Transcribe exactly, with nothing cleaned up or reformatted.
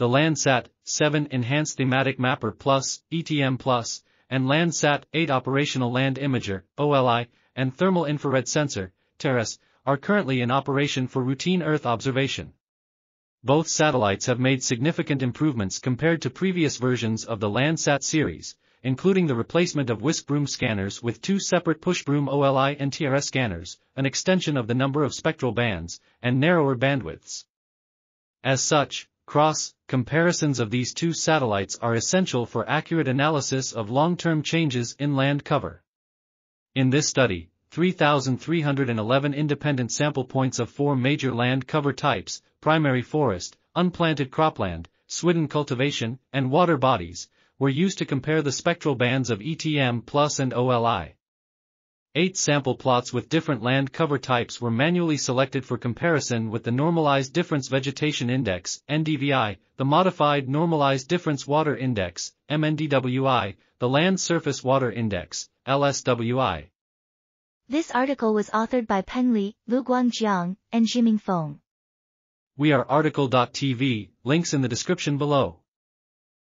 the Landsat seven Enhanced Thematic Mapper Plus, E T M Plus, and Landsat eight Operational Land Imager, O L I, and Thermal Infrared Sensor, TIRIS, are currently in operation for routine Earth observation. Both satellites have made significant improvements compared to previous versions of the Landsat series, including the replacement of whisk broom scanners with two separate push broom O L I and T R S scanners, an extension of the number of spectral bands, and narrower bandwidths. As such, cross comparisons of these two satellites are essential for accurate analysis of long-term changes in land cover. In this study, three thousand three hundred eleven independent sample points of four major land cover types, primary forest, unplanted cropland, swidden cultivation, and water bodies, were used to compare the spectral bands of E T M Plus and O L I. Eight sample plots with different land cover types were manually selected for comparison with the Normalized Difference Vegetation Index, N D V I, the Modified Normalized Difference Water Index, M N D W I, the Land Surface Water Index, L S W I. This article was authored by Peng Li, Lu Guangjiang, and Zhiming Feng. We are article dot T V, links in the description below.